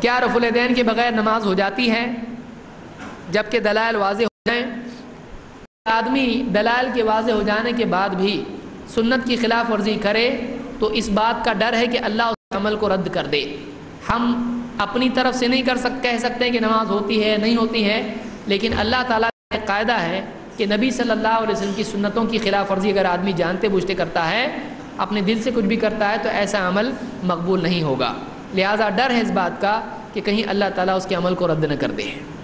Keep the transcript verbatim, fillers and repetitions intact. क्या रफुलदैन के बग़ैर नमाज हो जाती है जबकि दलाल वाज़े हो जाएं? आदमी दलाल के वाज़े हो जाने के बाद भी सुन्नत की खिलाफ वर्जी करे तो इस बात का डर है कि अल्लाह उस अमल को रद्द कर दे। हम अपनी तरफ से नहीं कर सकते कह सकते कि नमाज होती है नहीं होती है, लेकिन अल्लाह ताला का कायदा है कि नबी सल्लल्लाहु अलैहि वसल्लम की सुन्नतों की खिलाफ वर्जी अगर आदमी जानते बूझते करता है, अपने दिल से कुछ भी करता है, तो ऐसा अमल मकबूल नहीं होगा। लिहाजा डर है इस बात का कि कहीं अल्लाह ताला उसके अमल को रद्द न कर दे।